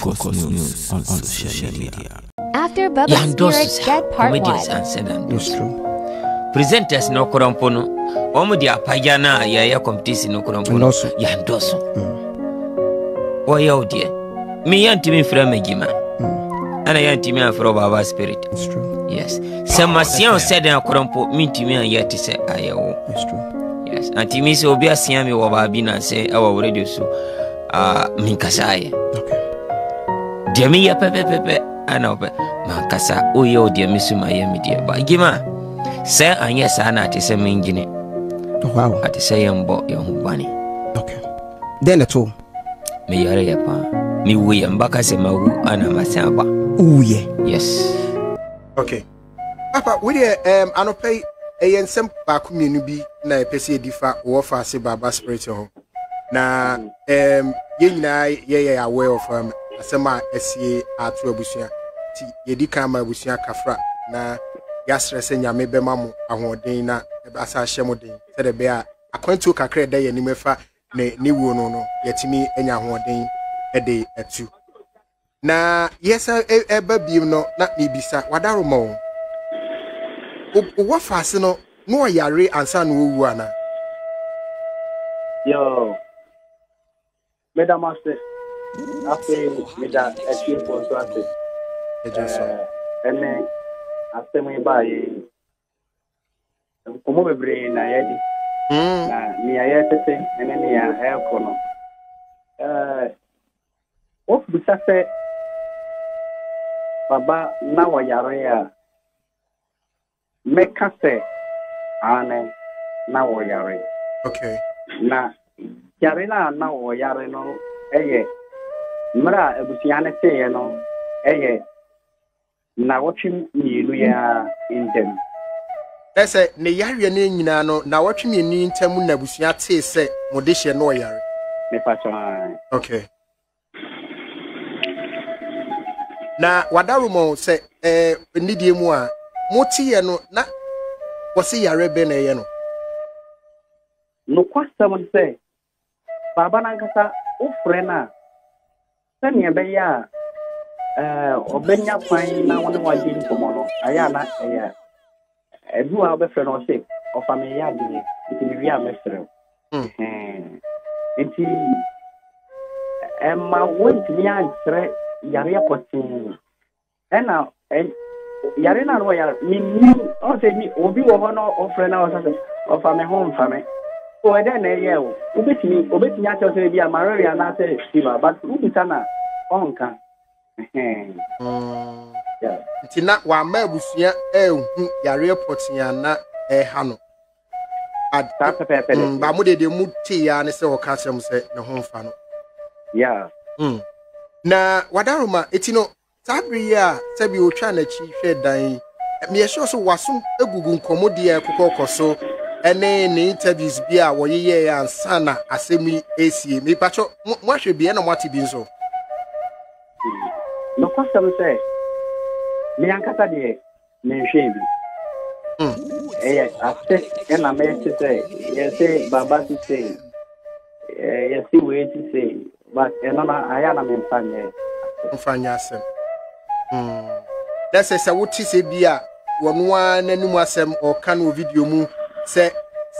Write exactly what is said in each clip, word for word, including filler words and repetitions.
Focus News on social media. After Baba Spirit Dead Part one. Presenters no korompono. Omu dia pajana ya ya komtisi no korompono. Yandoso. Oya odie. Mi yanti mi frame gima. Ana yanti mi afro Baba Spirit. It's true. Yes. Sema sian said na korompo minti mi yati se ayawo. It's true. Yes. Anti mi se obi asian mi wa babi na se awa radio so. Ah, minkasaye. Okay. Demi ya pepe pepe. Ana ope makasa oyo de misuma ye mi de ba gima se anye sa na te se mingine wow ate se yembo ye hubani okay then at all me yare ya pa mi we mbaka se mawu ana masaba uye yes okay papa we de um anope eye nsem ba kumenu bi na epese edifa wo fa se Baba Spirit ho na um ye nyina ye ye aware of um asema esie atu abusia ti yedi kama abusia kafra na yasre se nyame be mamu ahoden na asa hyemuden se de be a akwantu kakra da ye nimefa ne niwo no no yetimi enya ahoden e de atu na yesa e ba biem no na mebisa wadaroma o wo fase no no yare ansa no wu ana yo madam master after me that escape for twenty. And then after me by come over brain na yedi. Hmm. Me ayete and then me help no. Eh what we say Baba na wa yare make say ane na wa yare. Okay. Na yare na na wa yare no eh Mara Abusiana say, no, eh? Now watching me, Luya in them. That's a Nayarian Ninano, now watching me in Tamuna Busia, say, Modisha Noyar. Okay. Now, Wadarumo said, eh, Nidiemua, Motiano, not was he a rebellion? No question, say Babanankasa, O Frena. Sanya beya eh obenya fine na wona waje nkomo no aya na eh edu a obefre no shake of family adini it be real mestre eh enti emma went me answer yare apostin ena yare na no yare mi ni o se ni obi wo hono ofre na osase of family home family o ede na ye o obetimi obetimi acho se bi amaria na se siva but ubi sana onka eh yeah ntina wa ma abusua ehun yare potia na eh ha no adta pepe ba mu de de mu ti ya ne se o ka sem se ne ho mfa no yeah mm na wadaruma etino sabri ya sabi o twa na chi hwe dan me ehyo so wasom egugu nkomodi e kokokoso ene ni interviews bia wo yeye ya sana asemi asie mi pacho mo hwe bia na mo ati bi nso no custom say mi ankata de me hwe bi mm eh after ena me say yes say Baba to say eh yes we to say but ena na aya na me fanya fanya asem mm that's say wuti say bia wo no ananum asem o kan o video mu se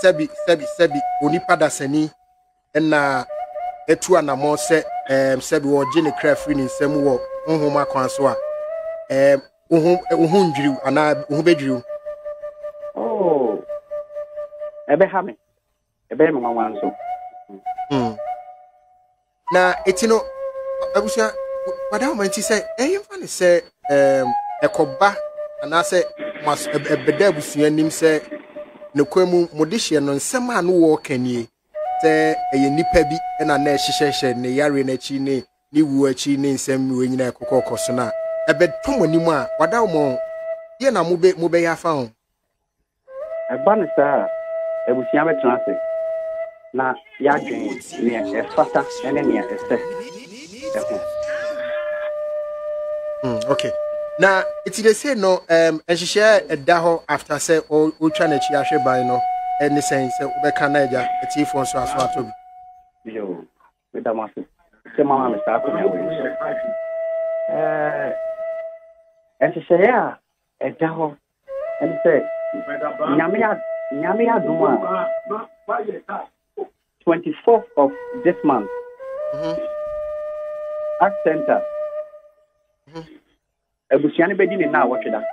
sebi sebi sebi onipa dasani na etu anamo se em sebi wo gene crafri ni nsem wo nhoma kwanso a em ohun ohun dwiriu ana ohun bedwiu oh ebe ha me ebe me nwanso mm na etino abusia wada ma nti se eyin fa ni se em ekoba ana se mas ebeda abusia nim se nekwemu modishie no nsem anu wo kanie te eye nipa bi na na ehihehye ne yare na chi ne ni wu achi ne nsem we nyina ekokokoso na ebe tomonimu a wada mo ye na mobe mobe ya fa ho eba ne sa ebusia be transe na ya dwen ne efata ene ne ese mm okay na iti dey say no um ehihye edaho after say o twa na chi ahwe ban no any sense we ka na eja iti fo so aso atobi yo we da ma se mama me sa ko me we and to say, yeah, and say, Namia, Namia Duma, twenty-fourth of this month, mm-hmm. Art Center. A Busiani Bedini now, watch it up.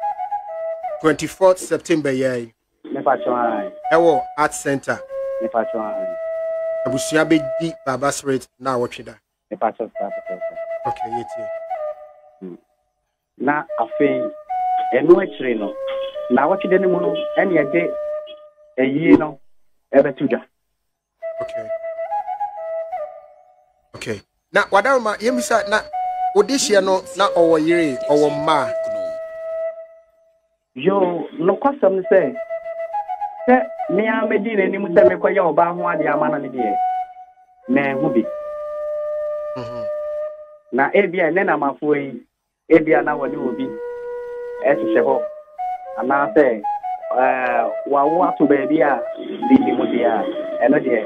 twenty-fourth September, yea. Nepatron. Ewo Art Center. Nepatron. A Busiabi deep Babas rate now, watch it up. Nepatron. Okay, yet. Na afe enu echire no na wachi de nemu no ene ege eyi no ebetuja. Okay, okay. Na wadama yemisa na odishia no na owo yire owo ma yo no kwasam ni se se me amedi ne nemu se me kwaye oba ho ade amana ne de na hubi mhm na ebia ne na mafo yi ebia na wode obi esese ho ana se eh wawo ato ba bia di mo dia eno de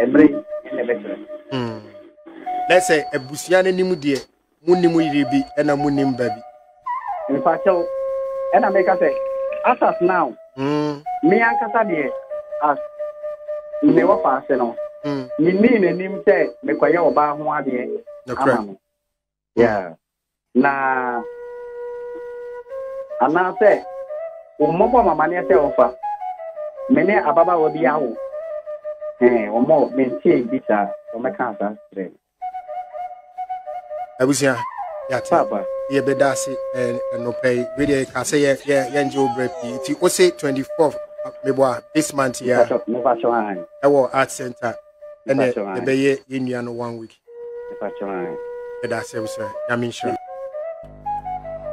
emre ene betre mm let's say ebusia na nimu de munimu yire bi ena munim ba bi in fact ena make us say as as now mm me ankasa de as me wa fa se no mm ni ni nanim se me kwaye oba ho ade amam yeah na ana se o mobo mama ne se ofa mene ababa wo bia wo eh o mo me tie bita o me kan sa stre abusia ya papa ye bedasi en no pay video ka se ye ye nje obre pi ti o se twenty-fourth meboa this month ya ewo Art Center and e be ye nua no one week bedasi abusia ya min sure.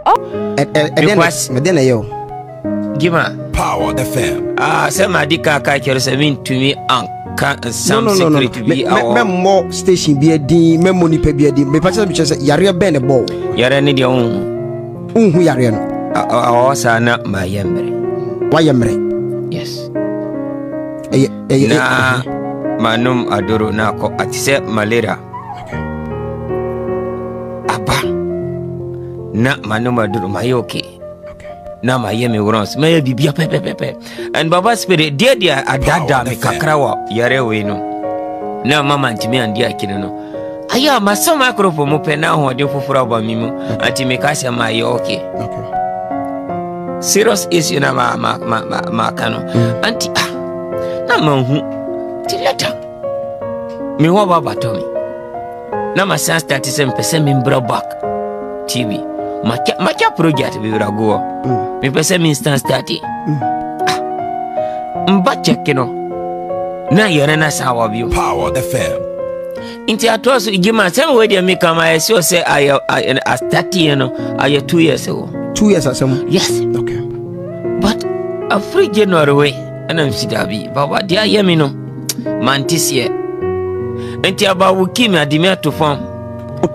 Oh, and then I yo Gima Power F M. Ah, some Adika Kakers, I mean to me, Uncle, some secret to be our more station be a D, memory be a D, but because Yaria Benabo Yarani the own Yarian. Our son, not my Yamre. Why Yamre? Yes. Ah, Manum Adoro Nako, accept Malera. Abba. Na manoma duro mayoke okay na mayemi wrons maye bibia pepe pepe and baba spirit dia dia adada me kakrawa yarewe no na mama ntimi andia akino no aya masoma akropo mu pe na ho de fofura ba mimu ati me kasha mayoke okay serious is na ma ma ma ma kanu anti ah na manhu tilata me ho baba to me na my sense that is one percent me bro back T V Makia makia project bi rago. Me pese mi instance thirty. Mba check no. Na yere na sawa bi Power F M. Inti atoso igima se we dey make am I say say I I thirty no. I two years ago. two years asem. Yes. Okay. But a free January we ana msidabi. Baba dia yemi no. Mantis ye. Inti abawu kimi adimia to form.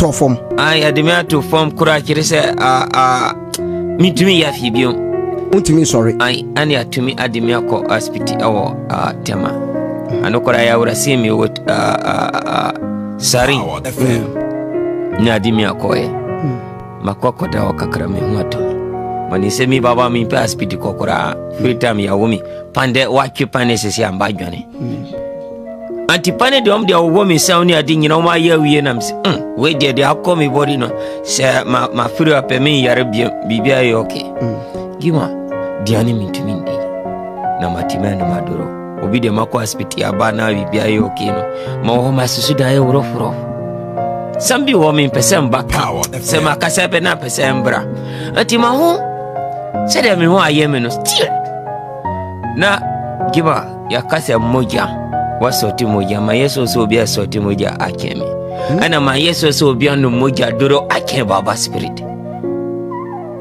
To form. I admire to form courage. Ah ah, me to me yafibium. Unto me sorry. I anya to me admire ko aspiti awo ah tema. Anokora ya urasi me what ah ah ah sari. Ni admire ko e. Makoko da wakakra me mwato. Manise mi baba mi pe aspiti kokora. Free time ya wumi. Pande waki pane sisi ambajone. Antipane de om de woman sound near ding, you know, my year we and I'm wait there, they are coming body no. Say, my my food up a me, you're be okay. Gima, the enemy to me. Namatiman Maduro, Obi de Mako spit Abana, be okay. Mahoma Suda, I rough rough. Some be woman percent back power, some Casapena percembra. Antimaho said, I mean, why I am in a steer. Now, Gima, your Casa Moja. What's so Timoja? My yes also be a so Timoja Akemi. And my yes also be on the Mojaduro Akem Baba Spirit.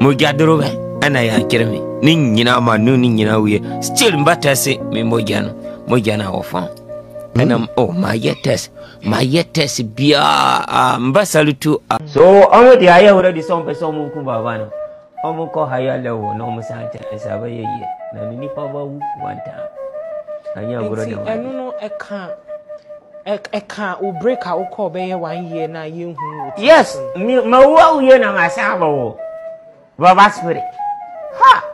Mojaduro, and I Akemi. Ningina, my nooning in our still, but I say, me Mojano, Mojana or farm. And I'm oh, my yetes, my yetes be a ambassador to. So, already I already some person who come Bavano. Almost call higher level, no more Santa and Savaya. Nanini Pava one time. I know I can't. Eka will break our call by one year now. You yes, me, my well, you know, my salvo. Baba Spirit. Ha!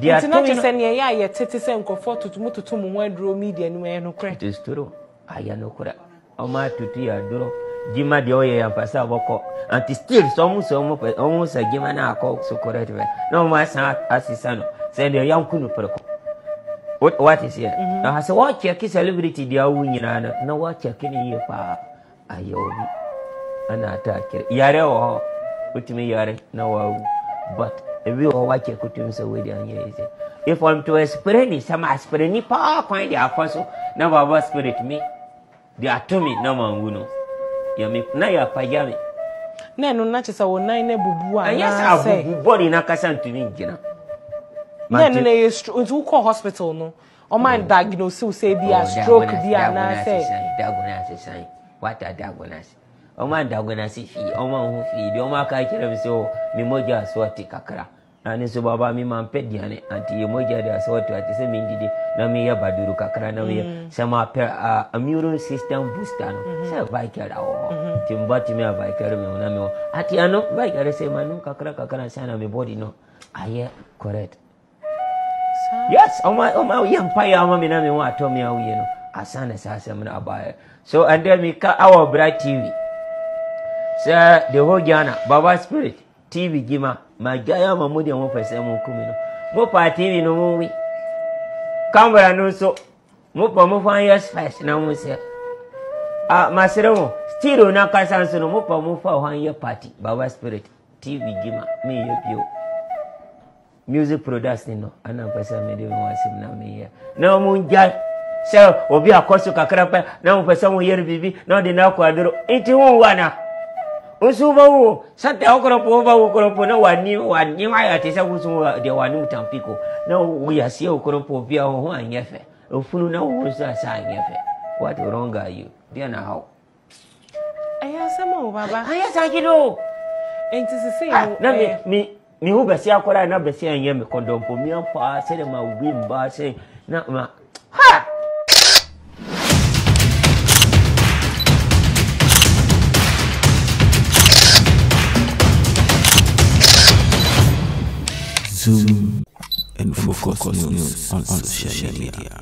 They are not just any eye yet, citizen comfort to move to two more draw media and wear no credit. Is true. I am no credit. Oh, my to tear draw. Jima the oil and pass our call. And still, almost almost a given our call so correct. No, my son, assistant, send your young kunu for a call. What what is here? Now I say what check celebrity they are winning and no what check in here pa ayobi and attack yare or with me yare no but if you are watching could you say with the if I'm to explain it some aspirin pa find the apostle now our spirit me the atomic number uno yami na ya pajami na no na chesa wo nine bubu a yes abubu body na kasa ntumi ngina. No, no, no. You call hospital, no. Or man diagnose you say be a stroke, be an answer. Diagnose, sign. What a diagnose. Or man diagnose if he, or man who feed, or man catch him so me moja swati kakra. And so baba me man pet diane anti moja da swati ati se me ndidi na me ya baduru kakra na me sama per a immune system booster no. Say biker awo. Timbati me a biker me na me. Ati ano biker se manu kakra kakra sana me body no. Aye correct. Yes, oh my, oh my, empire, oh my, oh my, oh my, oh my, oh my, oh my, so and then we cut our bright T V. Sir, the whole Ghana, Baba Spirit, T V, Gima, my guy, I'm a moody one person, I'm coming. Mopa T V, no movie. Come where I know so. Mopa, Mopa, yes, first, now we say. Ah, Masero, still, no, Casanso, Mopa, Mopa, one year party, Baba Spirit, T V, Gima, me, you. Music production no ana pesa me de wasim na me here na munja so obi akoso kakrapa na pesa mo yer bibi na de na kwadro iti won wana usu bawo sate okoropo bawo okoropo na wani wani waya tesa usu de wani utampiko na uyasi okoropo bia ho anyefe ofunu na usu asa anyefe what wrong are you there na how ayasemo baba ayasakido enti sisi na me me ni who besi akora na besi anye me condom for me pa say ma wimba say na ma ha Zoom and focus news on social media.